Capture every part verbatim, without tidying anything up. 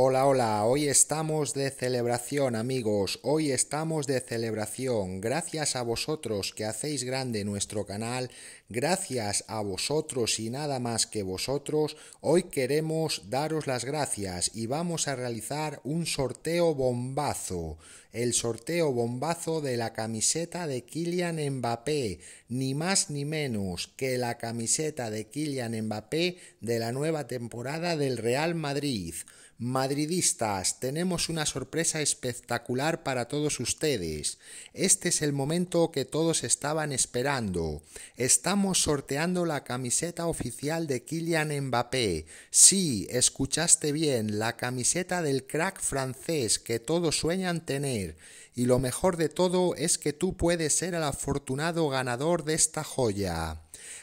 Hola, hola, hoy estamos de celebración amigos, hoy estamos de celebración, gracias a vosotros que hacéis grande nuestro canal, gracias a vosotros y nada más que vosotros, hoy queremos daros las gracias y vamos a realizar un sorteo bombazo, el sorteo bombazo de la camiseta de Kylian Mbappé, ni más ni menos que la camiseta de Kylian Mbappé de la nueva temporada del Real Madrid. Madridistas, tenemos una sorpresa espectacular para todos ustedes. Este es el momento que todos estaban esperando. Estamos sorteando la camiseta oficial de Kylian Mbappé. Sí, escuchaste bien, la camiseta del crack francés que todos sueñan tener. Y lo mejor de todo es que tú puedes ser el afortunado ganador de esta joya.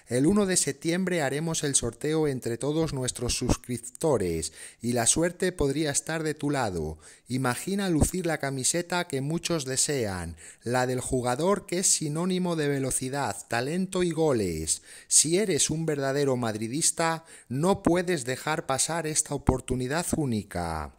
El uno de septiembre haremos el sorteo entre todos nuestros suscriptores y la suerte podría estar de tu lado. Imagina lucir la camiseta que muchos desean, la del jugador que es sinónimo de velocidad, talento y goles. Si eres un verdadero madridista, no puedes dejar pasar esta oportunidad única.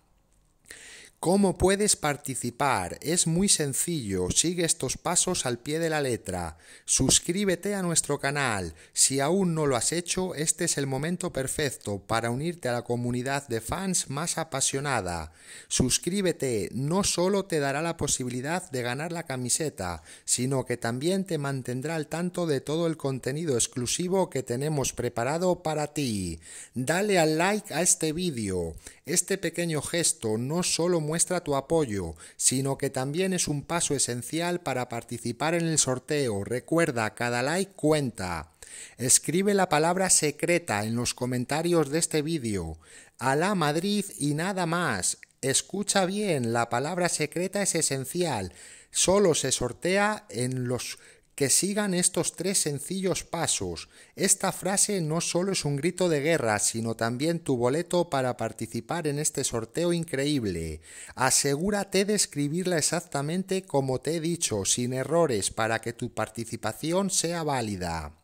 ¿Cómo puedes participar? Es muy sencillo, sigue estos pasos al pie de la letra. Suscríbete a nuestro canal, si aún no lo has hecho, este es el momento perfecto para unirte a la comunidad de fans más apasionada. Suscríbete, no solo te dará la posibilidad de ganar la camiseta, sino que también te mantendrá al tanto de todo el contenido exclusivo que tenemos preparado para ti. Dale al like a este vídeo, este pequeño gesto no solo muestra Muestra tu apoyo, sino que también es un paso esencial para participar en el sorteo. Recuerda, cada like cuenta. Escribe la palabra secreta en los comentarios de este vídeo. Alá Madrid y nada más. Escucha bien, la palabra secreta es esencial. Solo se sortea en los que sigan estos tres sencillos pasos. Esta frase no solo es un grito de guerra, sino también tu boleto para participar en este sorteo increíble. Asegúrate de escribirla exactamente como te he dicho, sin errores, para que tu participación sea válida.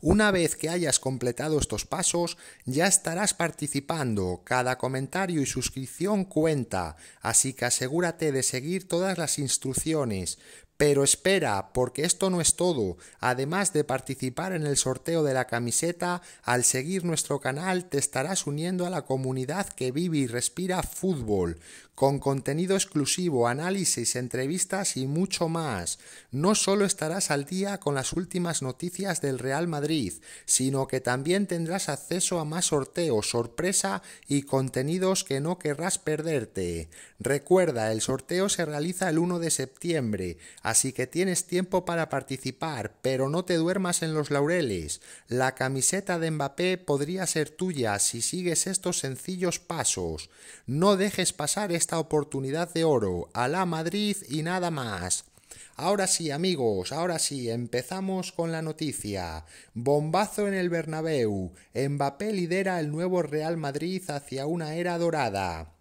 Una vez que hayas completado estos pasos, ya estarás participando. Cada comentario y suscripción cuenta, así que asegúrate de seguir todas las instrucciones. Pero espera, porque esto no es todo. Además de participar en el sorteo de la camiseta, al seguir nuestro canal te estarás uniendo a la comunidad que vive y respira fútbol, con contenido exclusivo, análisis, entrevistas y mucho más. No solo estarás al día con las últimas noticias del Real Madrid, sino que también tendrás acceso a más sorteos, sorpresa y contenidos que no querrás perderte. Recuerda, el sorteo se realiza el uno de septiembre. Así que tienes tiempo para participar, pero no te duermas en los laureles. La camiseta de Mbappé podría ser tuya si sigues estos sencillos pasos. No dejes pasar esta oportunidad de oro. Alá Madrid y nada más. Ahora sí amigos, ahora sí, empezamos con la noticia. Bombazo en el Bernabéu. Mbappé lidera el nuevo Real Madrid hacia una era dorada.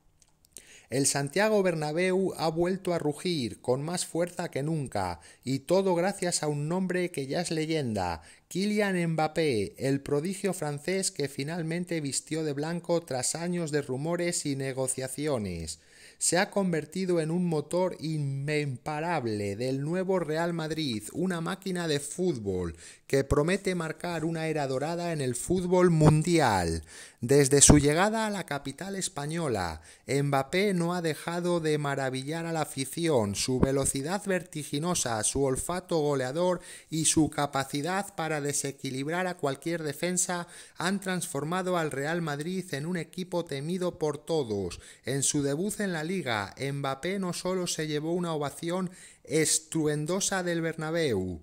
El Santiago Bernabéu ha vuelto a rugir con más fuerza que nunca y todo gracias a un nombre que ya es leyenda, Kylian Mbappé, el prodigio francés que finalmente vistió de blanco tras años de rumores y negociaciones. Se ha convertido en un motor imparable del nuevo Real Madrid, una máquina de fútbol que promete marcar una era dorada en el fútbol mundial. Desde su llegada a la capital española, Mbappé no ha dejado de maravillar a la afición, su velocidad vertiginosa, su olfato goleador y su capacidad para desequilibrar a cualquier defensa han transformado al Real Madrid en un equipo temido por todos. En su debut en la Liga, Mbappé no solo se llevó una ovación estruendosa del Bernabéu,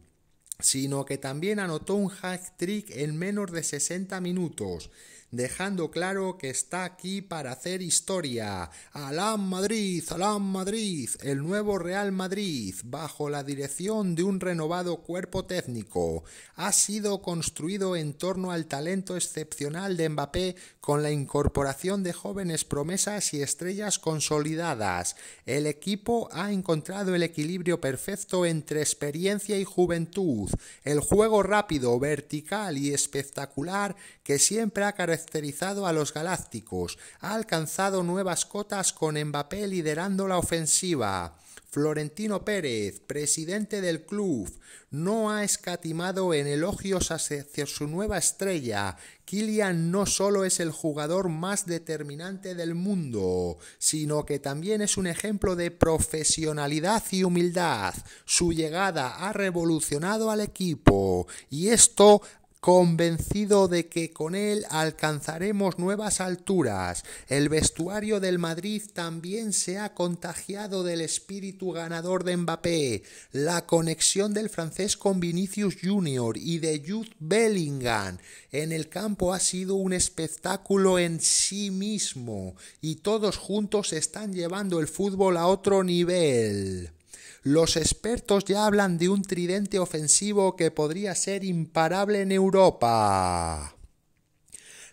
sino que también anotó un hat-trick en menos de sesenta minutos, dejando claro que está aquí para hacer historia. ¡Alá Madrid! ¡Alá Madrid! El nuevo Real Madrid, bajo la dirección de un renovado cuerpo técnico, ha sido construido en torno al talento excepcional de Mbappé con la incorporación de jóvenes promesas y estrellas consolidadas. El equipo ha encontrado el equilibrio perfecto entre experiencia y juventud, el juego rápido, vertical y espectacular que siempre ha carecido caracterizado a los galácticos, ha alcanzado nuevas cotas con Mbappé liderando la ofensiva. Florentino Pérez, presidente del club, no ha escatimado en elogios hacia su nueva estrella. Kylian no solo es el jugador más determinante del mundo, sino que también es un ejemplo de profesionalidad y humildad. Su llegada ha revolucionado al equipo y esto convencido de que con él alcanzaremos nuevas alturas. El vestuario del Madrid también se ha contagiado del espíritu ganador de Mbappé. La conexión del francés con Vinicius junior y de Jude Bellingham en el campo ha sido un espectáculo en sí mismo y todos juntos están llevando el fútbol a otro nivel. Los expertos ya hablan de un tridente ofensivo que podría ser imparable en Europa.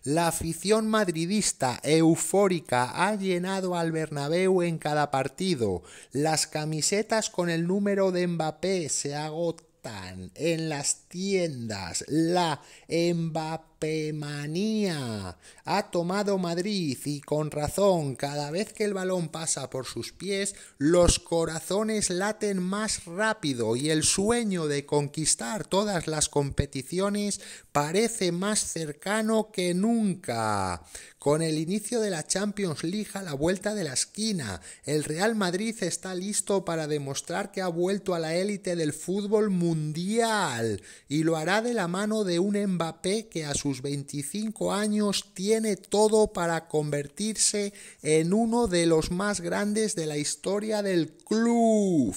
La afición madridista eufórica ha llenado al Bernabéu en cada partido. Las camisetas con el número de Mbappé se agotan en las tiendas. La Mbappemanía ha tomado Madrid y con razón. Cada vez que el balón pasa por sus pies, los corazones laten más rápido y el sueño de conquistar todas las competiciones parece más cercano que nunca. Con el inicio de la Champions League a la vuelta de la esquina, el Real Madrid está listo para demostrar que ha vuelto a la élite del fútbol mundial y lo hará de la mano de un Mbappé que a sus veinticinco años tiene todo para convertirse en uno de los más grandes de la historia del club.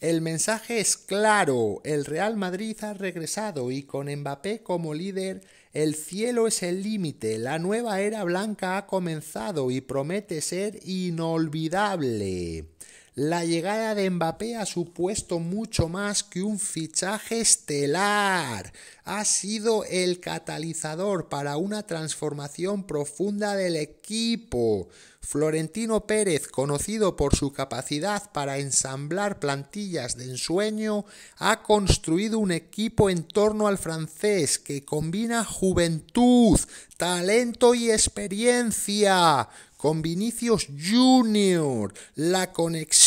El mensaje es claro, el Real Madrid ha regresado y con Mbappé como líder, el cielo es el límite, la nueva era blanca ha comenzado y promete ser inolvidable. La llegada de Mbappé ha supuesto mucho más que un fichaje estelar. Ha sido el catalizador para una transformación profunda del equipo. Florentino Pérez, conocido por su capacidad para ensamblar plantillas de ensueño, ha construido un equipo en torno al francés que combina juventud, talento y experiencia. Con Vinicius junior, la conexión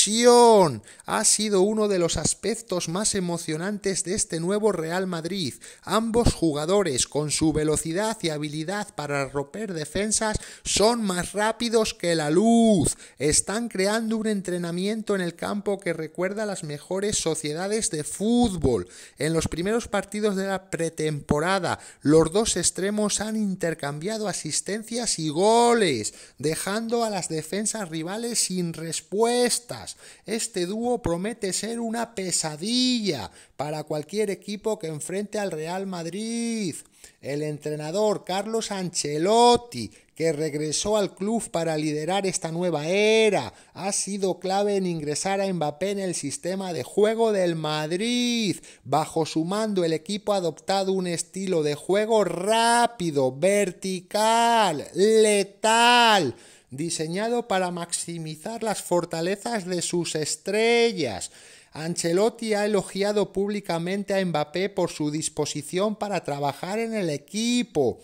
ha sido uno de los aspectos más emocionantes de este nuevo Real Madrid. Ambos jugadores, con su velocidad y habilidad para romper defensas, son más rápidos que la luz. Están creando un entrenamiento en el campo que recuerda a las mejores sociedades de fútbol. En los primeros partidos de la pretemporada, los dos extremos han intercambiado asistencias y goles, dejando dejando a las defensas rivales sin respuestas. Este dúo promete ser una pesadilla para cualquier equipo que enfrente al Real Madrid. El entrenador Carlo Ancelotti, que regresó al club para liderar esta nueva era, ha sido clave en ingresar a Mbappé en el sistema de juego del Madrid. Bajo su mando, el equipo ha adoptado un estilo de juego rápido, vertical, letal, diseñado para maximizar las fortalezas de sus estrellas. Ancelotti ha elogiado públicamente a Mbappé por su disposición para trabajar en el equipo.